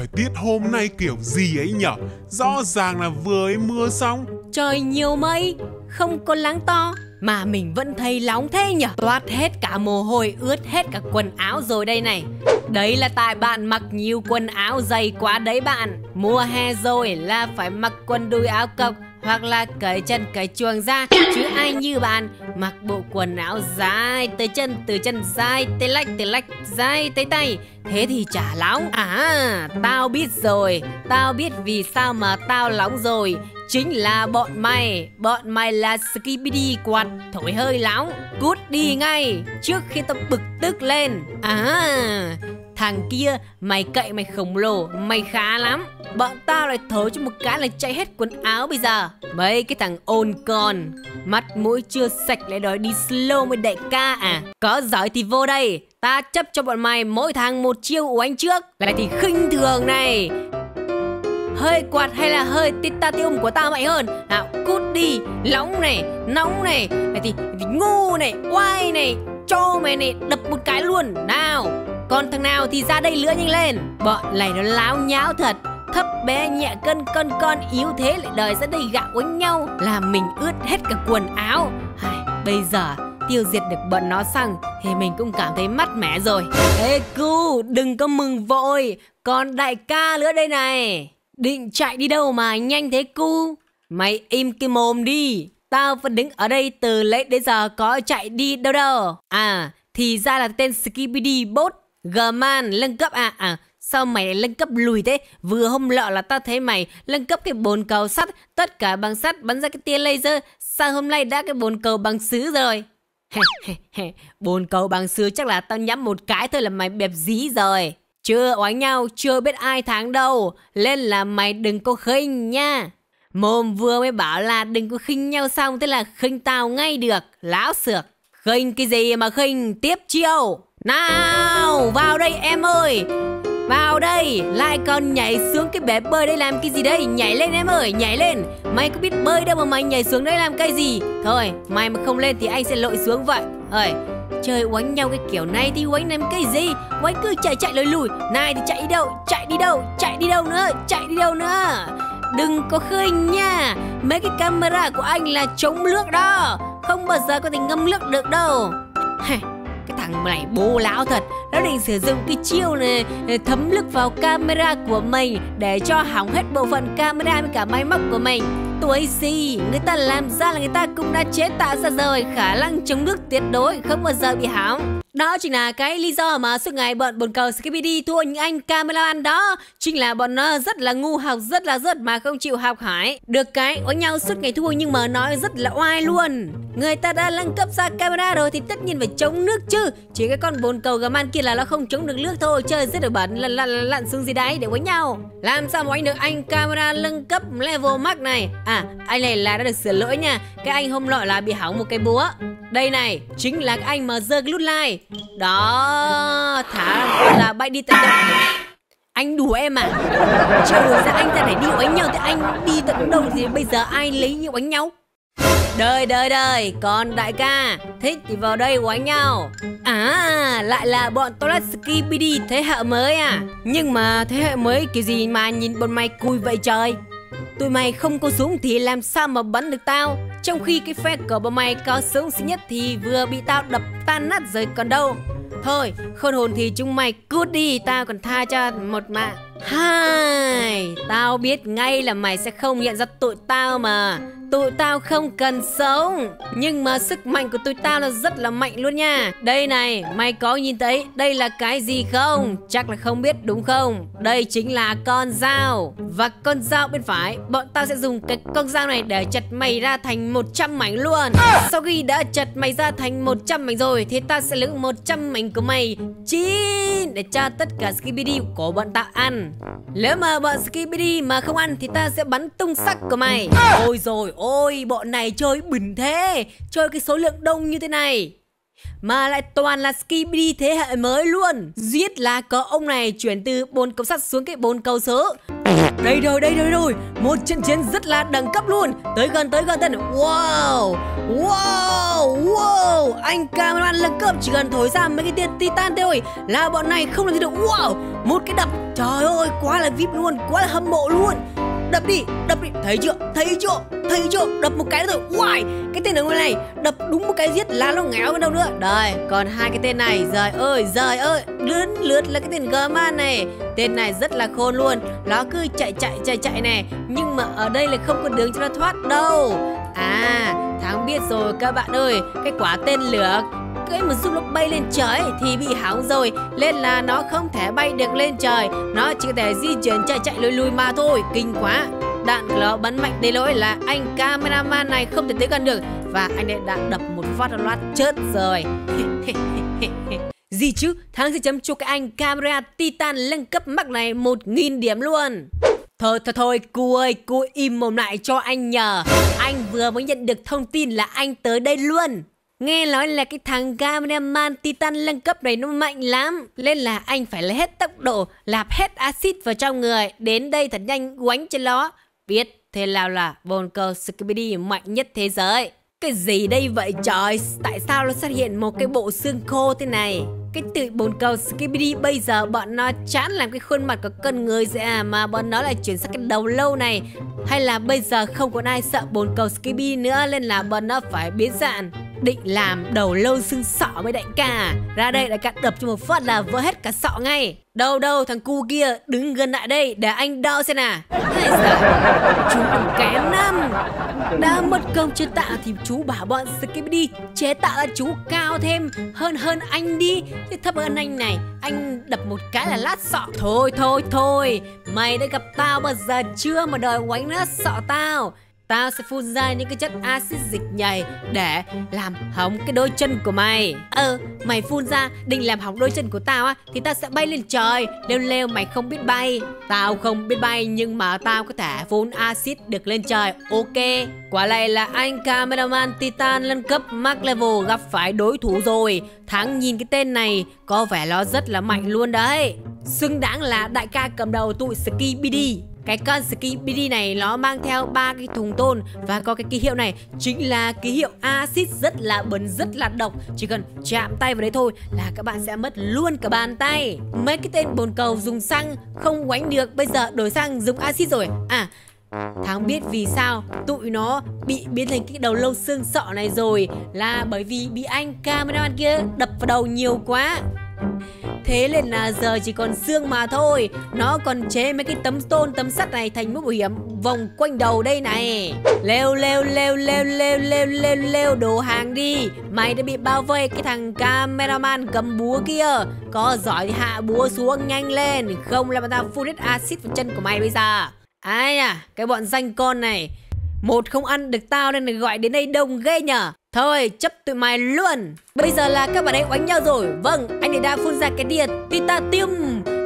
Thời tiết hôm nay kiểu gì ấy nhở? Rõ ràng là vừa ấy mưa xong. Trời nhiều mây, không có nắng to mà mình vẫn thấy nóng thế nhở? Toát hết cả mồ hôi, ướt hết cả quần áo rồi đây này. Đấy là tại bạn mặc nhiều quần áo dày quá đấy bạn. Mùa hè rồi là phải mặc quần đùi áo cộc hoặc là cởi chân cởi chuồng ra, chứ ai như bạn mặc bộ quần áo dài tới chân, từ chân dài tới lách, từ lách dài tới tay, thế thì chả nóng. À, tao biết rồi, tao biết vì sao mà tao nóng rồi. Chính là bọn mày là Skibidi quạt thổi hơi nóng. Cút đi ngay trước khi tao bực tức lên. À, thằng kia mày cậy mày khổng lồ, mày khá lắm. Bọn tao lại thổi cho một cái là chạy hết quần áo bây giờ. Mấy cái thằng ôn con, mắt mũi chưa sạch lại đòi đi slow mới đại ca à? Có giỏi thì vô đây, ta chấp cho bọn mày mỗi thằng một chiêu oánh trước. Lại thì khinh thường này. Hơi quạt hay là hơi titanium của tao mạnh hơn? Nào cút đi, nóng này, nóng này. Lại thì ngu này, oai này, cho mày này, đập một cái luôn. Nào, còn thằng nào thì ra đây lửa nhanh lên. Bọn này nó láo nháo thật. Thấp bé nhẹ cân con yếu thế lại đòi ra đây gạo quánh nhau, làm mình ướt hết cả quần áo. Bây giờ tiêu diệt được bọn nó xong thì mình cũng cảm thấy mát mẻ rồi. Ê cu, đừng có mừng vội, còn đại ca nữa đây này. Định chạy đi đâu mà nhanh thế cu? Mày im cái mồm đi, tao vẫn đứng ở đây từ lấy đến giờ, có chạy đi đâu đâu. À, thì ra là tên Skibidi bot G-man lân cấp à? À, sao mày lại nâng cấp lùi thế? Vừa hôm lọ là tao thấy mày nâng cấp cái bồn cầu sắt, tất cả bằng sắt, bắn ra cái tia laser. Sao hôm nay đã cái bồn cầu bằng sứ rồi? Bồn cầu bằng sứ chắc là tao nhắm một cái thôi là mày bẹp dí rồi. Chưa oánh nhau, chưa biết ai thắng đâu, nên là mày đừng có khinh nha. Mồm vừa mới bảo là đừng có khinh nhau xong, thế là khinh tao ngay được, láo xược. Khinh cái gì mà khinh, tiếp chiêu. Nào, vào đây em ơi, vào đây. Lại còn nhảy xuống cái bể bơi đây làm cái gì đây? Nhảy lên em ơi, nhảy lên. Mày có biết bơi đâu mà mày nhảy xuống đây làm cái gì? Thôi, mày mà không lên thì anh sẽ lội xuống vậy. Ơi, chơi oánh nhau cái kiểu này thì oánh làm cái gì? Oánh cứ chạy lùi lùi. Này thì chạy đi đâu? Chạy đi đâu nữa? Đừng có khinh nha. Mấy cái camera của anh là chống nước đó, không bao giờ có thể ngâm nước được đâu. Cái thằng này bố lão thật, nó định sử dụng cái chiêu này thấm nước vào camera của mình để cho hỏng hết bộ phận camera với cả máy móc của mình. Tuổi gì, người ta làm ra là người ta cũng đã chế tạo ra rồi, khả năng chống nước tuyệt đối, không bao giờ bị hỏng. Đó chính là cái lý do mà suốt ngày bọn bồn cầu Skibidi thua những anh cameraman đó. Chính là bọn nó rất là ngu học, rất là rớt mà không chịu học hỏi. Được cái oánh nhau suốt ngày thua nhưng mà nói rất là oai luôn. Người ta đã nâng cấp ra camera rồi thì tất nhiên phải chống nước chứ. Chỉ cái con bồn cầu G-man kia là nó không chống được nước thôi. Chơi rất là bẩn, lặn xuống dưới đáy để oánh nhau. Làm sao mà oánh được anh camera nâng cấp level max này? À, anh này là đã được sửa lỗi nha. Cái anh hôm nọ là bị hỏng một cái búa. Đây này, chính là cái anh mà giơ cái nút like. Đó, thả là bay đi tận đâu. Anh đùa em à? Trời ơi, anh ta để đi oánh nhau thì anh đi tận đâu thì bây giờ ai lấy như oánh nhau? Đời, còn đại ca, thích thì vào đây oánh nhau. À, lại là bọn toilet Skibidi thế hệ mới à? Nhưng mà thế hệ mới kiểu gì mà nhìn bọn mày cùi vậy trời? Tụi mày không có súng thì làm sao mà bắn được tao? Trong khi cái phe của bọn mày có súng xinh nhất thì vừa bị tao đập tan nát rồi còn đâu. Thôi, khôn hồn thì chúng mày cút đi, tao còn tha cho một mạng. Hai, tao biết ngay là mày sẽ không nhận ra tụi tao mà. Tụi tao không cần sống, nhưng mà sức mạnh của tụi tao là rất là mạnh luôn nha. Đây này, mày có nhìn thấy đây là cái gì không? Chắc là không biết đúng không? Đây chính là con dao. Và con dao bên phải, bọn tao sẽ dùng cái con dao này để chặt mày ra thành 100 mảnh luôn. Sau khi đã chặt mày ra thành 100 mảnh rồi thì tao sẽ lấy 100 mảnh của mày chín để cho tất cả Skibidi của bọn tao ăn. Nếu mà bọn Skibidi mà không ăn thì tao sẽ bắn tung sắc của mày. Ôi rồi, ôi, bọn này chơi bình thế, chơi cái số lượng đông như thế này. mà lại toàn là Skibidi thế hệ mới luôn. Giết là có ông này chuyển từ 4 cầu sắt xuống cái 4 cầu sớ. Đây rồi. Một trận chiến rất là đẳng cấp luôn. Tới gần. Wow. Anh cameraman lân cơm chỉ cần thổi ra mấy cái tia titan thôi là bọn này không làm gì được. Wow. Một cái đập. Trời ơi, quá là vip luôn, quá là hâm mộ luôn. Đập đi. Thấy chưa? Đập một cái rồi. Wow. Cái tên ở ngoài này đập đúng một cái giết là nó ngáo bên đâu nữa. Đây, còn hai cái tên này. Giời ơi. Lướt là cái tên German này. Tên này rất là khôn luôn. Nó cứ chạy này. Nhưng mà ở đây là không có đường cho nó thoát đâu. À, Thắng biết rồi các bạn ơi. Cái quả tên lửa cái mà giúp nó bay lên trời thì bị hỏng rồi, nên là nó không thể bay được lên trời, nó chỉ có thể di chuyển chạy lùi mà thôi. Kinh quá, đạn của nó bắn mạnh đến lỗi là anh cameraman này không thể tới gần được, và anh ấy đã đập một phát loạt chết rồi. Gì chứ, Thắng sẽ chấm cho cái anh camera titan nâng cấp max này 1000 điểm luôn. Thôi, cô ơi, cô im mồm lại cho anh nhờ. Anh vừa mới nhận được thông tin là anh tới đây luôn. Nghe nói là cái thằng cameraman titan nâng cấp này nó mạnh lắm, nên là anh phải lấy hết tốc độ, lạp hết axit vào trong người, đến đây thật nhanh quánh cho nó. Biết thế nào là bồn cầu Skibidi mạnh nhất thế giới. Cái gì đây vậy trời? Tại sao nó xuất hiện một cái bộ xương khô thế này? Cái tự bồn cầu Skibidi bây giờ bọn nó chán làm cái khuôn mặt của con người rồi à, mà bọn nó lại chuyển sang cái đầu lâu này. Hay là bây giờ không còn ai sợ bồn cầu Skibidi nữa nên là bọn nó phải biến dạng. Định làm đầu lâu xương sọ với đại ca. Ra đây đại ca đập cho một phát là vỡ hết cả sọ ngay. Đâu thằng cu kia đứng gần lại đây để anh đo xem nào. Chú còn kém lắm. Đã mất công chế tạo thì chú bảo bọn Skibidi chế tạo ra chú cao thêm hơn anh đi. Chứ thấp hơn anh này, anh đập một cái là lát sọ. Thôi, mày đã gặp tao bao giờ chưa mà đòi quánh lát sọ tao. Tao sẽ phun ra những cái chất axit dịch nhầy để làm hỏng cái đôi chân của mày. Mày phun ra định làm hỏng đôi chân của tao á thì tao sẽ bay lên trời. Lêu mày không biết bay. Tao không biết bay nhưng mà tao có thể phun axit được lên trời. Ok. Quả này là anh cameraman titan lên cấp max level gặp phải đối thủ rồi. Thắng nhìn cái tên này có vẻ nó rất là mạnh luôn đấy. Xứng đáng là đại ca cầm đầu tụi Skibidi. Cái con Skibidi này nó mang theo 3 cái thùng tôn và có cái ký hiệu này chính là ký hiệu axit rất là bẩn, rất là độc. Chỉ cần chạm tay vào đấy thôi là các bạn sẽ mất luôn cả bàn tay. Mấy cái tên bồn cầu dùng xăng không quánh được, bây giờ đổi sang dùng axit rồi. À, Thắng biết vì sao tụi nó bị biến thành cái đầu lâu xương sọ này rồi, là bởi vì bị anh cameraman kia đập vào đầu nhiều quá. Thế nên là giờ chỉ còn xương mà thôi. Nó còn chế mấy cái tấm tôn, tấm sắt này thành mũ bảo hiểm vòng quanh đầu đây này. Lêu đồ hàng đi. Mày đã bị bao vây cái thằng cameraman cầm búa kia. Có giỏi thì hạ búa xuống nhanh lên, không là bọn tao phun hết axit vào chân của mày bây giờ. Ai à, cái bọn danh con này. Một không ăn được tao nên gọi đến đây đông ghê nhở. Thôi chấp tụi mày luôn. Bây giờ là các bạn ấy oánh nhau rồi. Vâng, anh ấy đã phun ra cái tia titanium.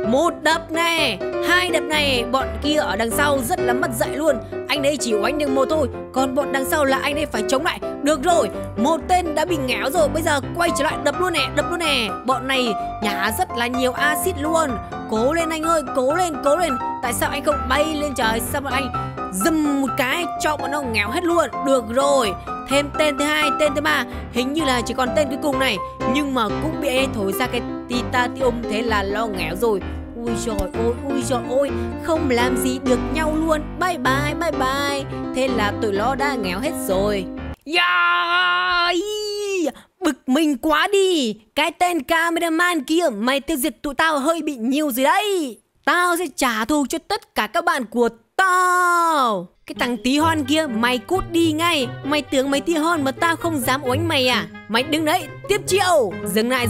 Một đập này, hai đập này. Bọn kia ở đằng sau rất là mất dạy luôn. Anh ấy chỉ oánh được một thôi, còn bọn đằng sau là anh ấy phải chống lại. Được rồi, một tên đã bị ngáo rồi. Bây giờ quay trở lại đập luôn nè. Bọn này nhả rất là nhiều axit luôn. Cố lên anh ơi, cố lên. Tại sao anh không bay lên trời? Sao bọn anh dầm một cái cho bọn nó ngáo hết luôn. Được rồi, thêm tên thứ hai, tên thứ ba. Hình như là chỉ còn tên cuối cùng này, nhưng mà cũng bị anh thổi ra cái titanium, thế là lo ngáo rồi. Ui dồi ôi, không làm gì được nhau luôn. Bye bye. Thế là tụi nó đã ngáo hết rồi. Bực mình quá đi. Cái tên cameraman kia, mày tiêu diệt tụi tao hơi bị nhiều rồi đấy. Tao sẽ trả thù cho tất cả các bạn của tao. Cái thằng tí hon kia, mày cút đi ngay. Mày tưởng mày tí hon mà tao không dám oánh mày à? Mày đứng đấy, tiếp chiêu. Dừng lại.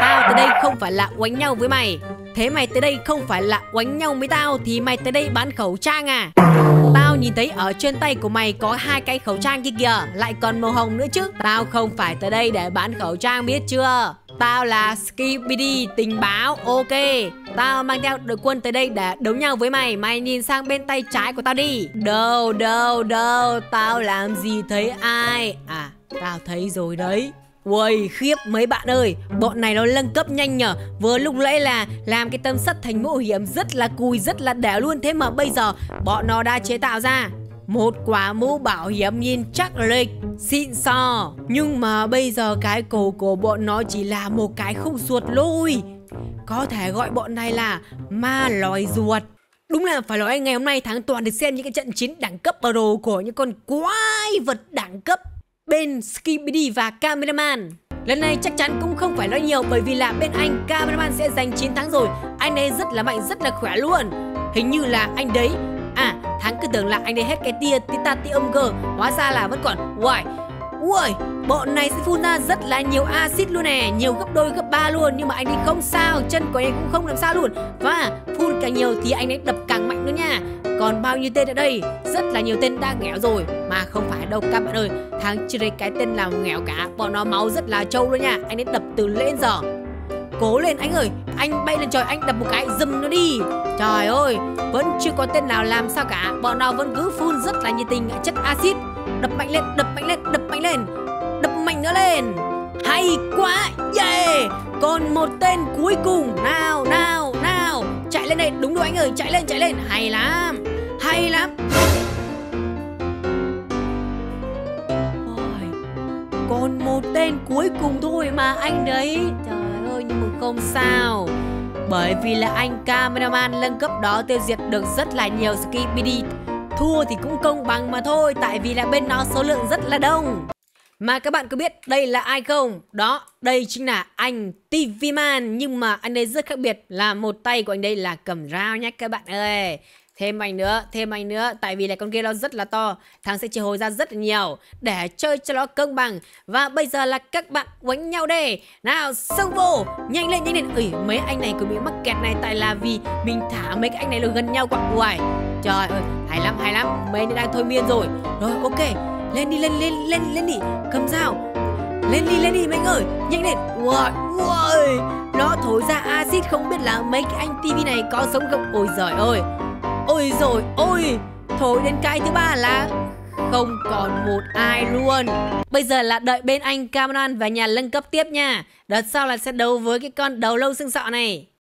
Tao tới đây không phải là oánh nhau với mày. Thế mày tới đây không phải là oánh nhau với tao thì mày tới đây bán khẩu trang à? Tao nhìn thấy ở trên tay của mày có 2 cái khẩu trang kia kìa, lại còn màu hồng nữa chứ. Tao không phải tới đây để bán khẩu trang biết chưa. Tao là Skibidi tình báo, ok. Tao mang theo đội quân tới đây để đấu nhau với mày. Mày nhìn sang bên tay trái của tao đi. Đâu, tao làm gì thấy ai. À, tao thấy rồi đấy. Uầy, khiếp mấy bạn ơi, bọn này nó nâng cấp nhanh nhở. Vừa lúc nãy là làm cái tâm sắt thành mũ hiểm rất là cùi, rất là đẻo luôn. Thế mà bây giờ bọn nó đã chế tạo ra một quả mũ bảo hiểm nhìn chắc lịch xịn sò. Nhưng mà bây giờ cái cổ của bọn nó chỉ là một cái khúc ruột lôi. Có thể gọi bọn này là ma lòi ruột. Đúng là phải nói ngày hôm nay Thắng toàn được xem những cái trận chiến đẳng cấp pro của những con quái vật đẳng cấp bên Skibidi và Cameraman. Lần này chắc chắn cũng không phải nói nhiều, bởi vì là bên anh Cameraman sẽ giành chiến thắng rồi. Anh ấy rất là mạnh, rất là khỏe luôn. Hình như là anh đấy. À, Thắng cứ tưởng là anh đấy hết cái tia titanium âm cơ, hóa ra là vẫn còn. Uầy, uầy, bọn này sẽ phun ra rất là nhiều axit luôn nè, nhiều gấp đôi gấp ba luôn. Nhưng mà anh ấy không sao, chân của anh ấy cũng không làm sao luôn. Và phun càng nhiều thì anh ấy đập càng mạnh nữa nha. Còn bao nhiêu tên ở đây? Rất là nhiều tên đã nghẽo rồi. Mà không phải đâu các bạn ơi, Thắng chưa thấy cái tên nào nghẽo cả. Bọn nó máu rất là trâu luôn nha. Anh ấy đập từ lên giờ. Cố lên anh ơi, anh bay lên trời, anh đập một cái dùm nó đi. Trời ơi, vẫn chưa có tên nào làm sao cả. Bọn nó vẫn cứ phun rất là nhiệt tình chất axit. Đập mạnh lên, đập mạnh lên, đập mạnh lên, đập mạnh nữa lên. Hay quá, yeah. Còn một tên cuối cùng. Nào, nào, nào. Chạy lên đây, đúng rồi anh ơi, chạy lên, chạy lên. Hay lắm, hay lắm. Còn một tên cuối cùng thôi mà anh đấy. Trời ơi, nhưng mà không sao, bởi vì là anh Cameraman nâng cấp đó tiêu diệt được rất là nhiều Skibidi. Thua thì cũng công bằng mà thôi, tại vì là bên nó số lượng rất là đông. Mà các bạn có biết đây là ai không? Đó, đây chính là anh TV Man. Nhưng mà anh ấy rất khác biệt là một tay của anh đây là cầm rau nhé các bạn ơi. Thêm anh nữa, thêm anh nữa. Tại vì là con kia nó rất là to, Thắng sẽ triệu hồi ra rất là nhiều để chơi cho nó công bằng. Và bây giờ là các bạn quánh nhau đây. Nào, xông vô. Nhanh lên, nhanh lên. Ui, mấy anh này cứ bị mắc kẹt này, tại là vì mình thả mấy cái anh này nó gần nhau quá. Uầy, trời ơi, hay lắm, hay lắm. Mấy anh đang thôi miên rồi. Rồi, ok. Lên đi, lên, lên, lên, lên đi. Cầm dao. Lên đi mấy anh ơi. Nhanh lên. Uầy, uầy. Nó thổi ra axit, không biết là mấy cái anh TV này có sống không. Ôi giời ơi. Ôi rồi ôi, thôi đến cái thứ ba là không còn một ai luôn. Bây giờ là đợi bên anh Cameraman và nhà nâng cấp tiếp nha. Đợt sau là sẽ đấu với cái con đầu lâu xương sọ này.